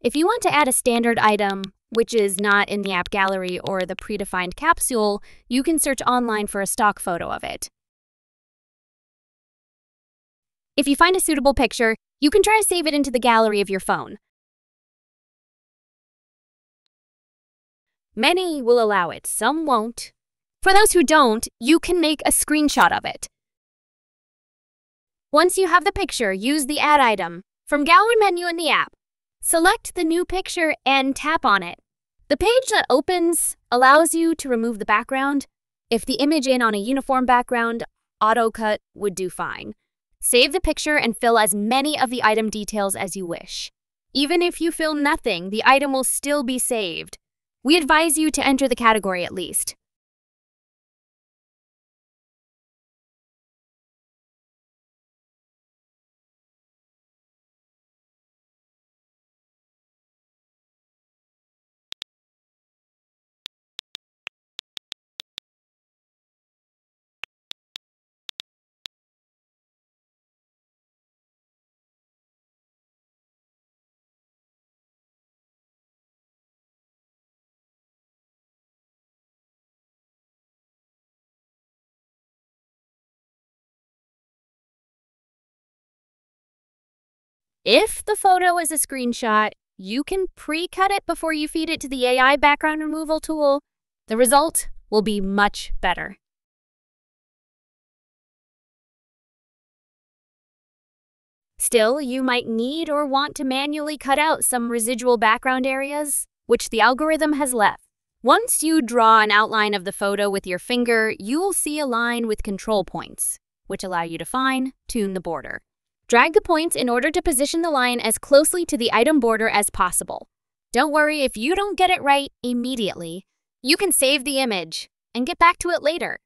If you want to add a standard item, which is not in the app gallery or the predefined capsule, you can search online for a stock photo of it. If you find a suitable picture, you can try to save it into the gallery of your phone. Many will allow it, some won't. For those who don't, you can make a screenshot of it. Once you have the picture, use the Add item from Gallery menu in the app. Select the new picture and tap on it. The page that opens allows you to remove the background. If the image is on a uniform background, AutoCut would do fine. Save the picture and fill as many of the item details as you wish. Even if you fill nothing, the item will still be saved. We advise you to enter the category at least. If the photo is a screenshot, you can pre-cut it before you feed it to the AI background removal tool. The result will be much better. Still, you might need or want to manually cut out some residual background areas, which the algorithm has left. Once you draw an outline of the photo with your finger, you'll see a line with control points, which allow you to fine-tune the border. Drag the points in order to position the line as closely to the item border as possible. Don't worry if you don't get it right immediately. You can save the image and get back to it later.